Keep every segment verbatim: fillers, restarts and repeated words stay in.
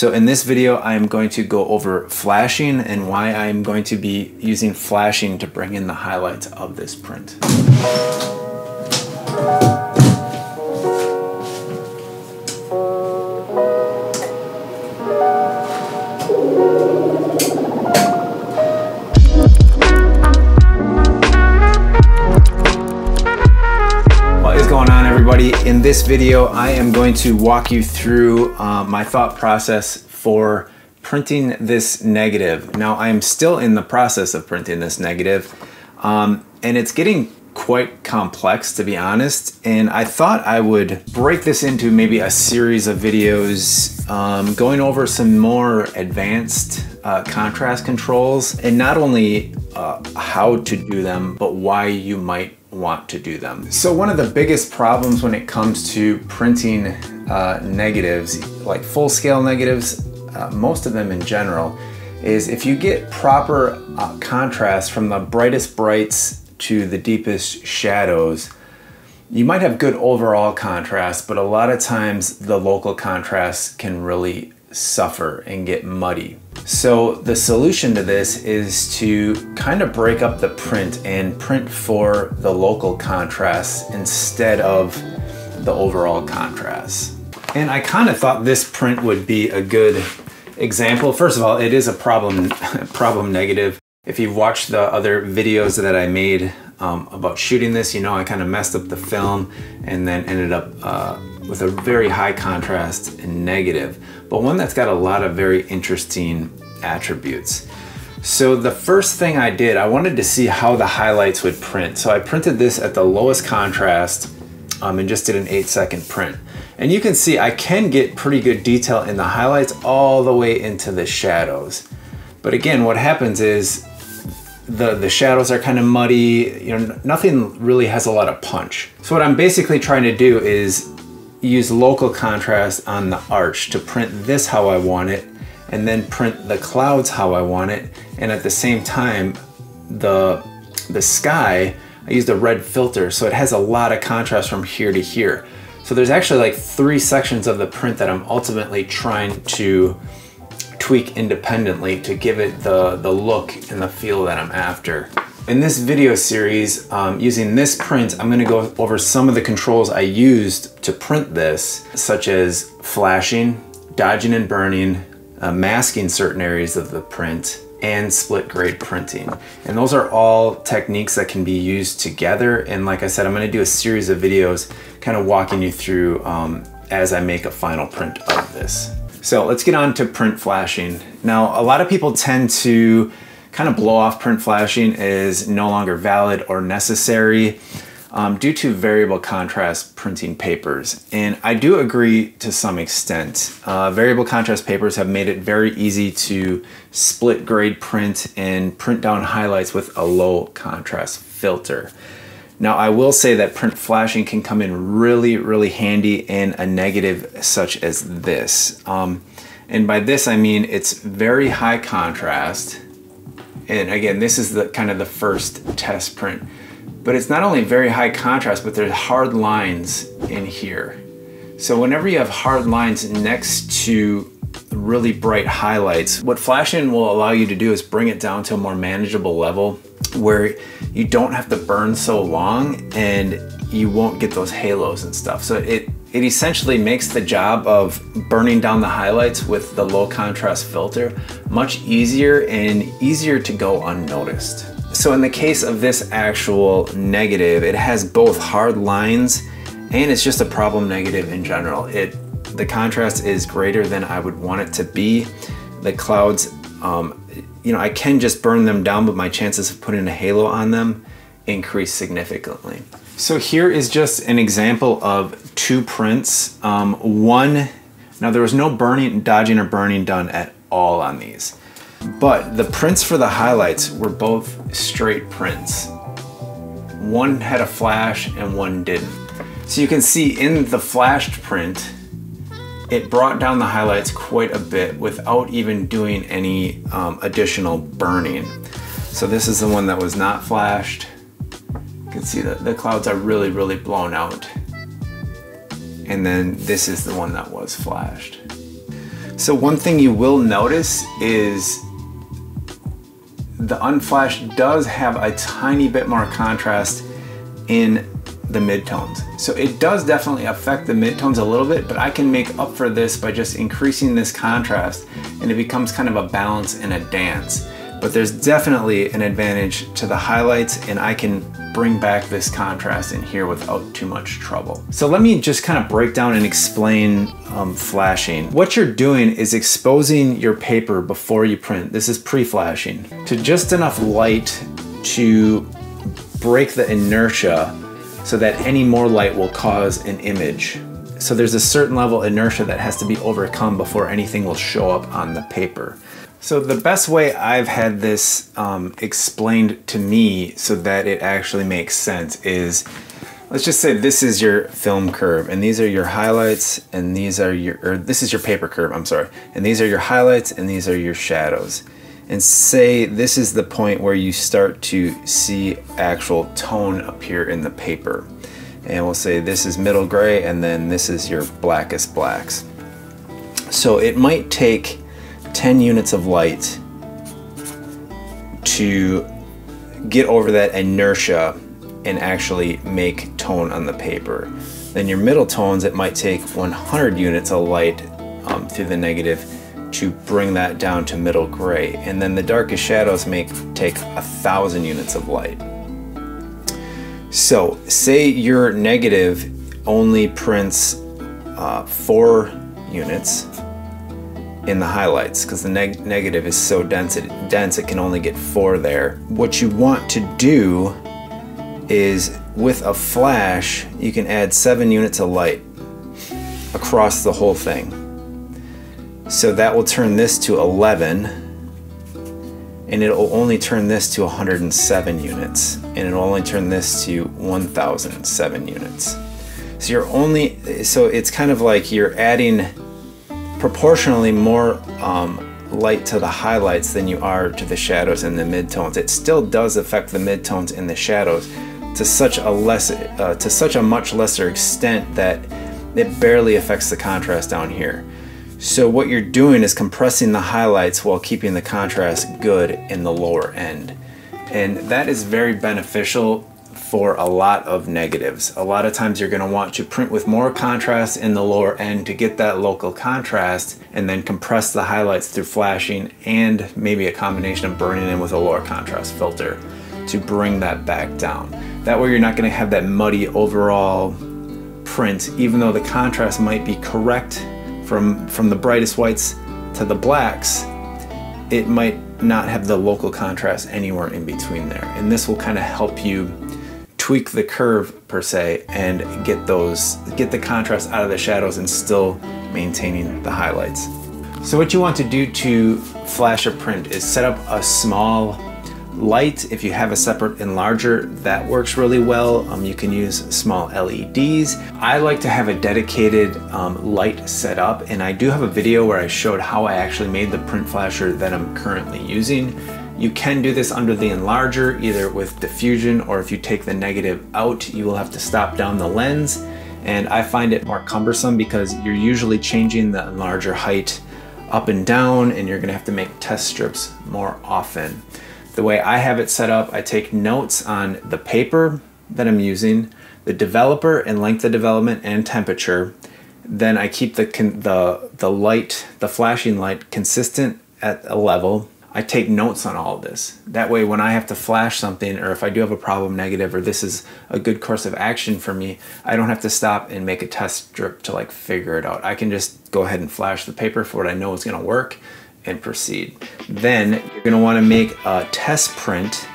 So in this video, I'm going to go over flashing and why I'm going to be using flashing to bring in the highlights of this print. In this video, I am going to walk you through uh, my thought process for printing this negative. Now, I'm still in the process of printing this negative, um, and it's getting quite complex, to be honest. And I thought I would break this into maybe a series of videos um, going over some more advanced uh, contrast controls, and not only uh, how to do them, but why you might want to do them. So one of the biggest problems when it comes to printing uh, negatives, like full-scale negatives, uh, most of them in general, is if you get proper uh, contrast from the brightest brights to the deepest shadows, you might have good overall contrast, but a lot of times the local contrast can really suffer and get muddy. So the solution to this is to kind of break up the print and print for the local contrasts instead of the overall contrasts. And I kind of thought this print would be a good example. First of all, it is a problem problem negative. If you've watched the other videos that I made um, about shooting this, you know I kind of messed up the film and then ended up uh, with a very high contrast and negative, but one that's got a lot of very interesting attributes. So the first thing I did, I wanted to see how the highlights would print. So I printed this at the lowest contrast um, and just did an eight second print. And you can see I can get pretty good detail in the highlights all the way into the shadows. But again, what happens is The, the shadows are kind of muddy, you know, nothing really has a lot of punch. So what I'm basically trying to do is use local contrast on the arch to print this how I want it, and then print the clouds how I want it. And at the same time, the, the sky, I used a red filter, so it has a lot of contrast from here to here. So there's actually like three sections of the print that I'm ultimately trying to tweak independently to give it the, the look and the feel that I'm after. In this video series, um, using this print, I'm gonna go over some of the controls I used to print this, such as flashing, dodging and burning, uh, masking certain areas of the print, and split grade printing. And those are all techniques that can be used together. And like I said, I'm gonna do a series of videos kind of walking you through um, as I make a final print of this. So let's get on to print flashing. Now, a lot of people tend to kind of blow off print flashing as no longer valid or necessary um, due to variable contrast printing papers. And I do agree to some extent. Uh, variable contrast papers have made it very easy to split grade print and print down highlights with a low contrast filter. Now, I will say that print flashing can come in really, really handy in a negative such as this. Um, and by this, I mean it's very high contrast. And again, this is the kind of the first test print. But it's not only very high contrast, but there's hard lines in here. So whenever you have hard lines next to really bright highlights, what flashing will allow you to do is bring it down to a more manageable level where you don't have to burn so long and you won't get those halos and stuff. So it, it essentially makes the job of burning down the highlights with the low contrast filter much easier and easier to go unnoticed. So in the case of this actual negative, it has both hard lines and it's just a problem negative in general. It, the contrast is greater than I would want it to be. The clouds, um, you know, I can just burn them down, but my chances of putting a halo on them increase significantly. So here is just an example of two prints. Um, one, now there was no burning, dodging or burning done at all on these, but the prints for the highlights were both straight prints. One had a flash and one didn't. So you can see in the flashed print, it brought down the highlights quite a bit without even doing any um, additional burning. So this is the one that was not flashed. You can see that the clouds are really, really blown out. And then this is the one that was flashed. So one thing you will notice is the unflashed does have a tiny bit more contrast in the midtones. So it does definitely affect the midtones a little bit, but I can make up for this by just increasing this contrast, and it becomes kind of a balance and a dance. But there's definitely an advantage to the highlights, and I can bring back this contrast in here without too much trouble. So let me just kind of break down and explain um, flashing. What you're doing is exposing your paper before you print. This is pre-flashing, to just enough light to break the inertia so that any more light will cause an image. So there's a certain level of inertia that has to be overcome before anything will show up on the paper. So the best way I've had this um, explained to me so that it actually makes sense is, let's just say this is your film curve, and these are your highlights, and these are your, or this is your paper curve, I'm sorry. And these are your highlights, and these are your shadows. And say this is the point where you start to see actual tone appear in the paper. And we'll say this is middle gray, and then this is your blackest blacks. So it might take ten units of light to get over that inertia and actually make tone on the paper. Then your middle tones, it might take one hundred units of light um, through the negative to bring that down to middle gray. And then the darkest shadows may take a thousand units of light. So say your negative only prints uh, four units in the highlights, because the neg negative is so dense it, dense it can only get four there. What you want to do is with a flash you can add seven units of light across the whole thing. So that will turn this to eleven, and it'll only turn this to one hundred seven units, and it'll only turn this to one thousand seven units. So you're only, so it's kind of like you're adding proportionally more um, light to the highlights than you are to the shadows and the midtones. It still does affect the midtones and the shadows to such a less, uh, to such a much lesser extent that it barely affects the contrast down here. So what you're doing is compressing the highlights while keeping the contrast good in the lower end, and that is very beneficial for a lot of negatives. A lot of times you're going to want to print with more contrast in the lower end to get that local contrast, and then compress the highlights through flashing and maybe a combination of burning in with a lower contrast filter to bring that back down. That way you're not going to have that muddy overall print, even though the contrast might be correct from, from the brightest whites to the blacks, it might not have the local contrast anywhere in between there. And this will kind of help you tweak the curve per se and get those get the contrast out of the shadows and still maintaining the highlights. So what you want to do to flash a print is set up a small light. If you have a separate enlarger, that works really well. Um, you can use small L E Ds. I like to have a dedicated um, light set up, and I do have a video where I showed how I actually made the print flasher that I'm currently using. You can do this under the enlarger, either with diffusion, or if you take the negative out, you will have to stop down the lens. And I find it more cumbersome because you're usually changing the enlarger height up and down, and you're gonna have to make test strips more often. The way I have it set up, I take notes on the paper that I'm using, the developer and length of development and temperature. Then I keep the, the, the light, the flashing light consistent at a level. I take notes on all of this. That way when I have to flash something, or if I do have a problem negative, or this is a good course of action for me, I don't have to stop and make a test strip to like figure it out. I can just go ahead and flash the paper for what I know is gonna work and proceed. Then you're gonna wanna make a test print,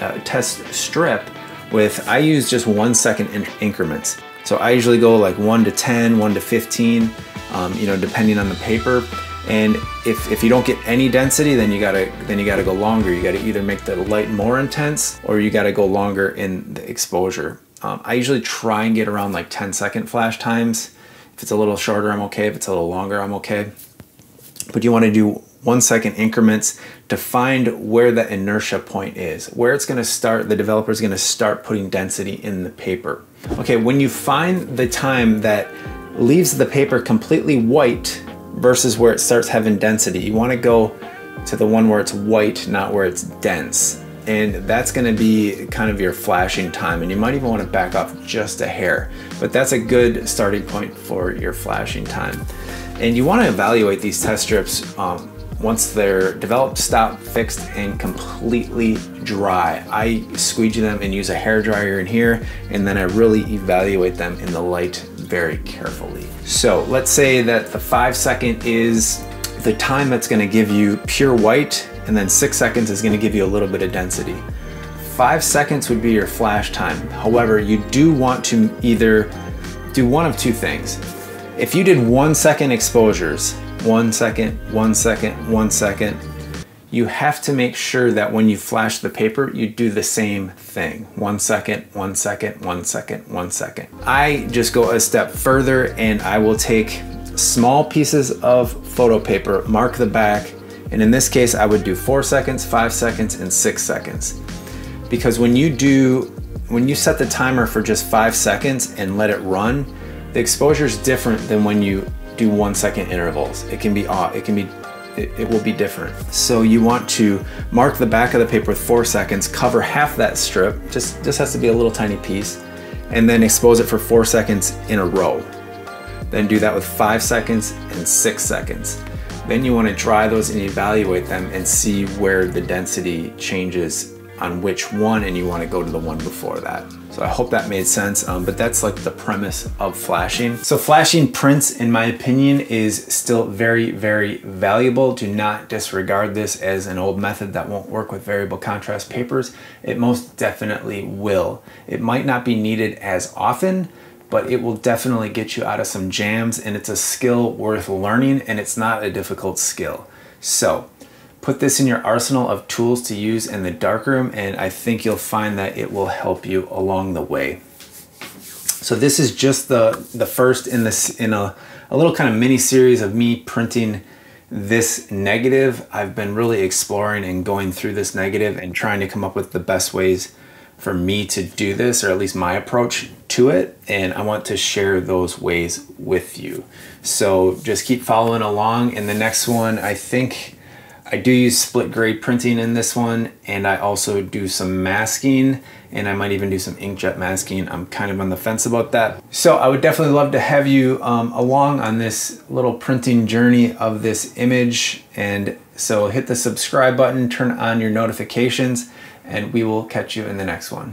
a test strip with, I use just one second in increments. So I usually go like one to ten, one to fifteen, um, you know, depending on the paper. And if, if you don't get any density, then you gotta then you gotta go longer. You gotta either make the light more intense, or you gotta go longer in the exposure. Um, I usually try and get around like ten second flash times. If it's a little shorter, I'm okay. If it's a little longer, I'm okay. But you wanna do one second increments to find where the inertia point is, where it's gonna start, the developer's gonna start putting density in the paper. Okay, when you find the time that leaves the paper completely white versus where it starts having density. You wanna go to the one where it's white, not where it's dense. And that's gonna be kind of your flashing time. And you might even wanna back off just a hair, but that's a good starting point for your flashing time. And you wanna evaluate these test strips um, once they're developed, stopped, fixed, and completely dry. I squeegee them and use a hairdryer in here, and then I really evaluate them in the light very carefully. So let's say that the five second is the time that's gonna give you pure white, and then six seconds is gonna give you a little bit of density. Five seconds would be your flash time. However, you do want to either do one of two things. If you did one second exposures, one second, one second, one second. You have to make sure that when you flash the paper, you do the same thing. One second, one second, one second, one second. I just go a step further and I will take small pieces of photo paper, mark the back, and in this case, I would do four seconds, five seconds, and six seconds. Because when you do, when you set the timer for just five seconds and let it run, the exposure is different than when you do one second intervals. It can be off, it can be, it, it will be different. So you want to mark the back of the paper with four seconds, cover half that strip, just, just has to be a little tiny piece, and then expose it for four seconds in a row. Then do that with five seconds and six seconds. Then you want to dry those and evaluate them and see where the density changes on which one, and you want to go to the one before that. So I hope that made sense, um, but that's like the premise of flashing. So flashing prints, in my opinion, is still very, very valuable. Do not disregard this as an old method that won't work with variable contrast papers. It most definitely will. It might not be needed as often, but it will definitely get you out of some jams, and it's a skill worth learning, and it's not a difficult skill. So put this in your arsenal of tools to use in the darkroom, and I think you'll find that it will help you along the way. So this is just the, the first in, this, in a, a little kind of mini series of me printing this negative. I've been really exploring and going through this negative and trying to come up with the best ways for me to do this, or at least my approach to it, and I want to share those ways with you. So just keep following along. In the next one, I think I do use split grade printing in this one, and I also do some masking, and I might even do some inkjet masking. I'm kind of on the fence about that. So I would definitely love to have you um, along on this little printing journey of this image. And so hit the subscribe button, turn on your notifications, and we will catch you in the next one.